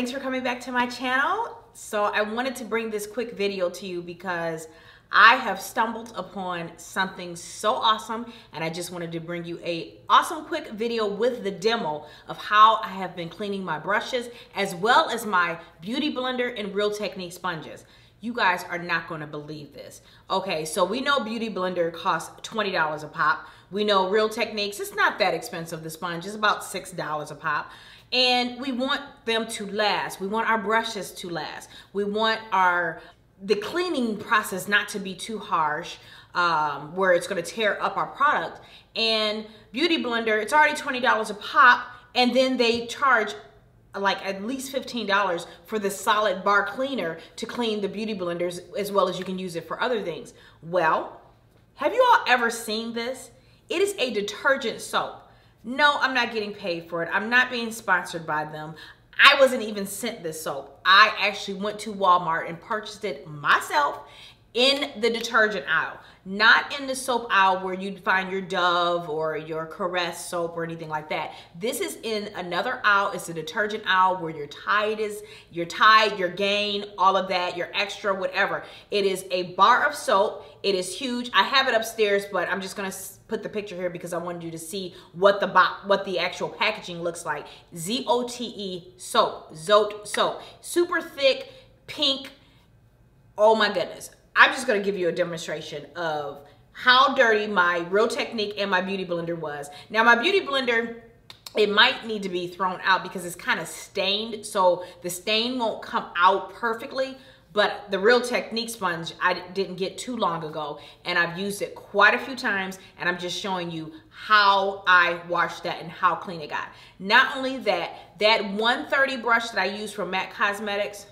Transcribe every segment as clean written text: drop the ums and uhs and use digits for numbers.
thanks for coming back to my channel. So I wanted to bring this quick video to you because I have stumbled upon something so awesome, and I just wanted to bring you a awesome quick video with the demo of how I have been cleaning my brushes as well as my Beauty Blender and Real Technique sponges. You guys are not going to believe this. Okay, so we know Beauty Blender costs $20 a pop. We know Real Techniques, it's not that expensive, the sponge is about $6 a pop. And we want them to last. We want our brushes to last. We want the cleaning process not to be too harsh, where it's going to tear up our product. And Beauty Blender, it's already $20 a pop, and then they charge like at least $15 for the solid bar cleaner to clean the Beauty Blenders, as well as you can use it for other things. Well, have you all ever seen this? It is a detergent soap. No, I'm not getting paid for it. I'm not being sponsored by them. I wasn't even sent this soap. I actually went to Walmart and purchased it myself in the detergent aisle, not in the soap aisle where you'd find your Dove or your Caress soap or anything like that. This is in another aisle. It's a detergent aisle where your Tide is, your Tide, your Gain, all of that, your Extra, whatever. It is a bar of soap. It is huge. I have it upstairs, but I'm just gonna put the picture here because I wanted you to see what the actual packaging looks like. Z-O-T-E soap, Zote soap, super thick, pink. Oh my goodness. I'm just gonna give you a demonstration of how dirty my Real Technique and my Beauty Blender was. Now my Beauty Blender, it might need to be thrown out because it's kind of stained, so the stain won't come out perfectly, but the Real Technique sponge I didn't get too long ago, and I've used it quite a few times, and I'm just showing you how I washed that and how clean it got. Not only that, that 130 brush that I used from MAC Cosmetics,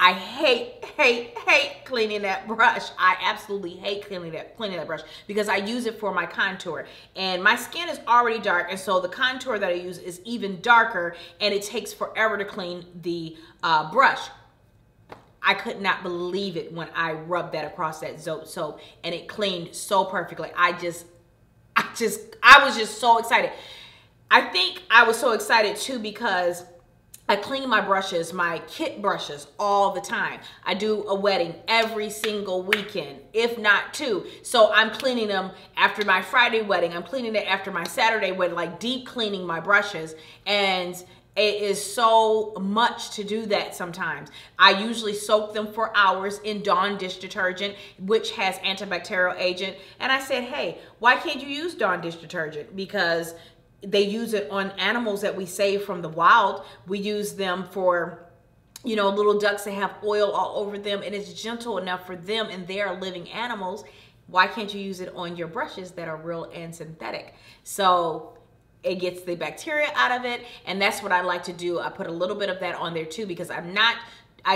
I hate cleaning that brush. I absolutely hate cleaning that brush because I use it for my contour. And my skin is already dark, and so the contour that I use is even darker, and it takes forever to clean the brush. I could not believe it when I rubbed that across that Zote soap, and it cleaned so perfectly. I was just so excited. I think I was so excited too because I clean my brushes, my kit brushes, all the time. I do a wedding every single weekend, if not two. So I'm cleaning them after my Friday wedding. I'm cleaning it after my Saturday wedding, like deep cleaning my brushes. And it is so much to do that sometimes. I usually soak them for hours in Dawn dish detergent, which has antibacterial agent. And I said, hey, why can't you use Dawn dish detergent? Because they use it on animals that we save from the wild. We use them for, you know, little ducks that have oil all over them, and it's gentle enough for them, and they are living animals. Why can't you use it on your brushes that are real and synthetic? So it gets the bacteria out of it, and that's what I like to do. I put a little bit of that on there too because I'm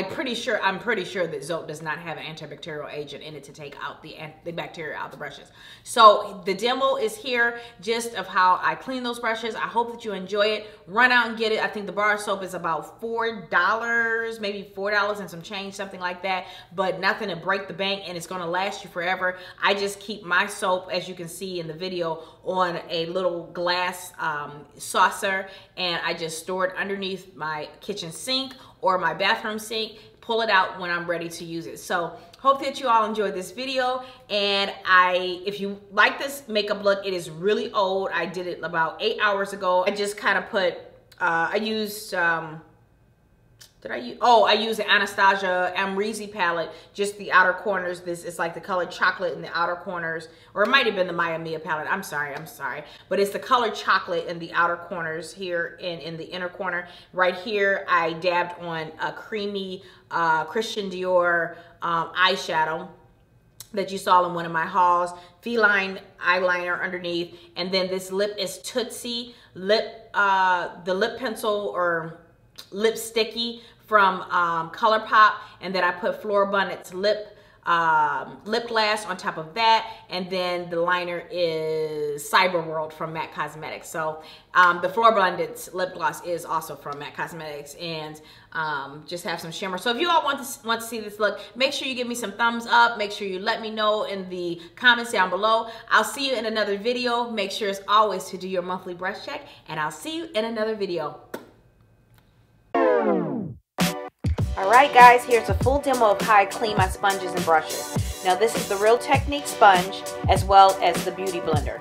pretty sure that Zote does not have an antibacterial agent in it to take out the bacteria out the brushes. So the demo is here, just of how I clean those brushes. I hope that you enjoy it. Run out and get it. I think the bar soap is about $4, maybe $4 and some change, something like that, but nothing to break the bank, and it's going to last you forever. I just keep my soap, as you can see in the video, on a little glass saucer, and I just store it underneath my kitchen sink or my bathroom sink, pull it out when I'm ready to use it. So hope that you all enjoyed this video. And if you like this makeup look, it is really old. I did it about 8 hours ago. I just kind of put, I used the Anastasia Amrezy palette, just the outer corners. This is like the color chocolate in the outer corners, or it might have been the Maya Mia palette. I'm sorry. But it's the color chocolate in the outer corners here, and in the inner corner. Right here, I dabbed on a creamy Christian Dior eyeshadow that you saw in one of my hauls. Feline eyeliner underneath. And then this lip is Tootsie Lip, the lip pencil or Lip Sticky from ColourPop, and then I put Floribundance lip glass on top of that, and then the liner is Cyber World from MAC Cosmetics. So the Floribundance lip gloss is also from MAC Cosmetics, and just have some shimmer. So if you all want to see this look, make sure you give me some thumbs up. Make sure you let me know in the comments down below. I'll see you in another video. Make sure as always to do your monthly brush check, and I'll see you in another video. Alright guys, here's a full demo of how I clean my sponges and brushes. Now this is the Real Technique sponge as well as the Beauty Blender.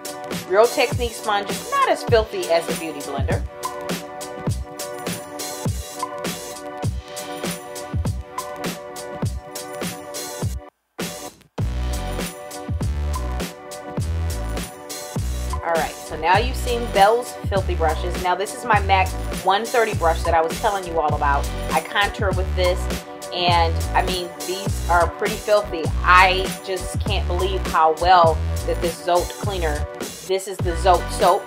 Real Technique sponge is not as filthy as the Beauty Blender. Alright, so now you've seen Belle's filthy brushes. Now this is my MAC 130 brush that I was telling you all about. I contour with this, and I mean, these are pretty filthy. I just can't believe how well that this Zote cleaner, this is the Zote soap,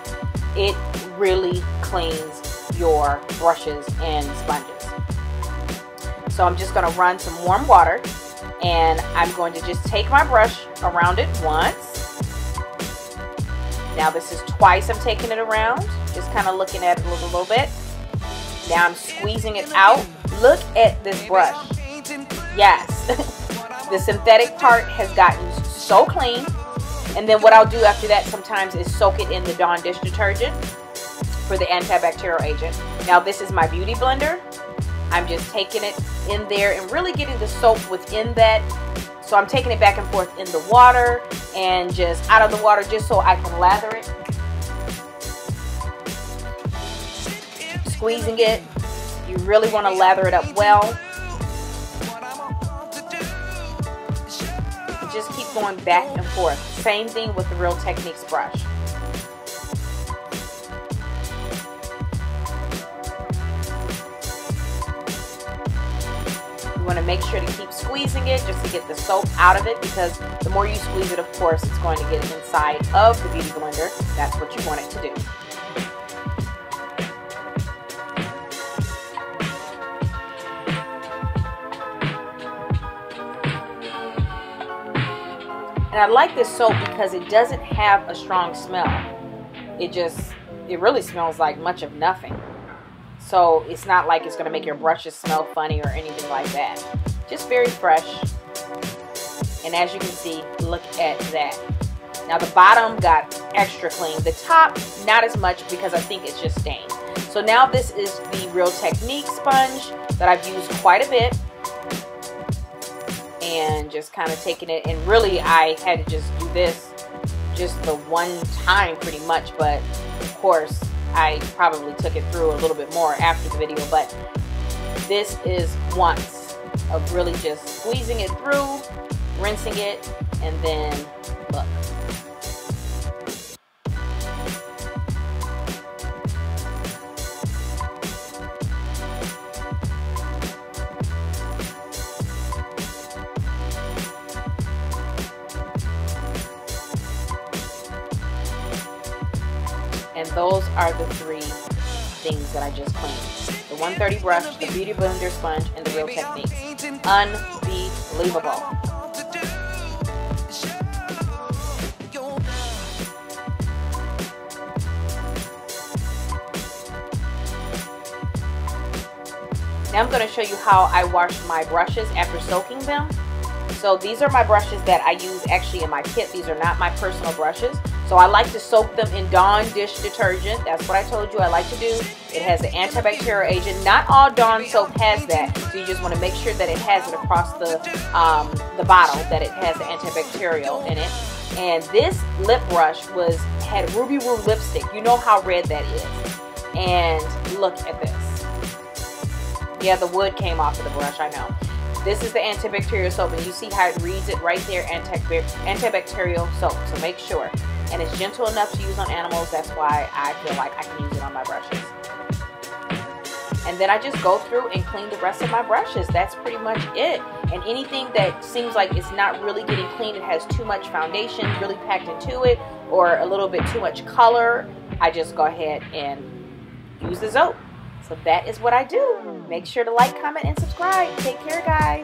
it really cleans your brushes and sponges. So I'm just going to run some warm water, and I'm going to just take my brush around it once. Now this is twice I'm taking it around, just kind of looking at it a little bit. Now I'm squeezing it out. Look at this brush. Yes, the synthetic part has gotten so clean. And then what I'll do after that sometimes is soak it in the Dawn dish detergent for the antibacterial agent. Now this is my Beauty Blender. I'm just taking it in there and really getting the soap within that. So I'm taking it back and forth in the water and just out of the water just so I can lather it. Squeezing it. You really want to lather it up well. You just keep going back and forth. Same thing with the Real Techniques brush. You want to make sure to keep squeezing it just to get the soap out of it, because the more you squeeze it, of course, it's going to get inside of the Beauty Blender. That's what you want it to do. And I like this soap because it doesn't have a strong smell. It really smells like much of nothing. So it's not like it's going to make your brushes smell funny or anything like that. Just very fresh. And as you can see, look at that. Now the bottom got extra clean. The top, not as much because I think it's just stained. So now this is the Real Technique sponge that I've used quite a bit. And just kind of taking it. And really I had to just do this just the one time pretty much. But of course, I probably took it through a little bit more after the video, but this is once of really just squeezing it through, rinsing it, and then look. And those are the three things that I just cleaned. The 130 brush, the Beauty Blender sponge, and the Real Techniques. Unbelievable. Now I'm going to show you how I wash my brushes after soaking them. So these are my brushes that I use actually in my kit. These are not my personal brushes. So I like to soak them in Dawn dish detergent. That's what I told you I like to do. It has an antibacterial agent. Not all Dawn soap has that. So you just want to make sure that it has it across the bottle, that it has the antibacterial in it. And this lip brush had Ruby Woo lipstick. You know how red that is. And look at this. Yeah, the wood came off of the brush, I know. This is the antibacterial soap, and you see how it reads it right there, antibacterial soap. So make sure. And it's gentle enough to use on animals. That's why I feel like I can use it on my brushes. And then I just go through and clean the rest of my brushes. That's pretty much it. And anything that seems like it's not really getting clean, it has too much foundation really packed into it, or a little bit too much color, I just go ahead and use the Zote. So that is what I do. Make sure to like, comment, and subscribe. Take care, guys.